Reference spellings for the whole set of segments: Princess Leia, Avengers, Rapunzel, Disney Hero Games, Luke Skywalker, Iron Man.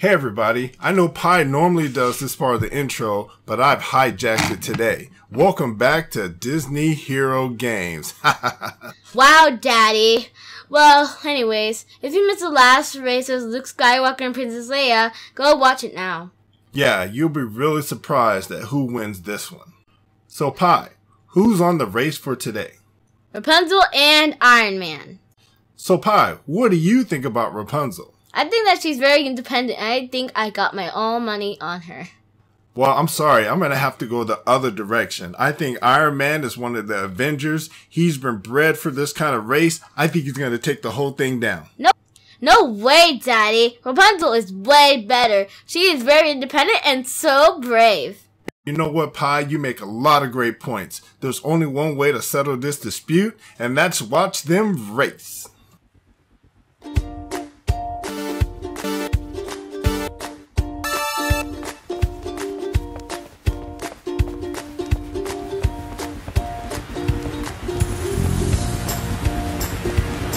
Hey everybody, I know Pi normally does this part of the intro, but I've hijacked it today. Welcome back to Disney Hero Games. Wow, Daddy. Well, anyways, if you missed the last race with Luke Skywalker and Princess Leia, go watch it now. Yeah, you'll be really surprised at who wins this one. So Pi, who's on the race for today? Rapunzel and Iron Man. So Pi, what do you think about Rapunzel? I think that she's very independent, and I think I got my own money on her. Well, I'm sorry. I'm going to have to go the other direction. I think Iron Man is one of the Avengers. He's been bred for this kind of race. I think he's going to take the whole thing down. No way, Daddy. Rapunzel is way better. She is very independent and so brave. You know what, Pi? You make a lot of great points. There's only one way to settle this dispute, and that's watch them race.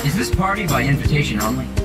Is this party by invitation only?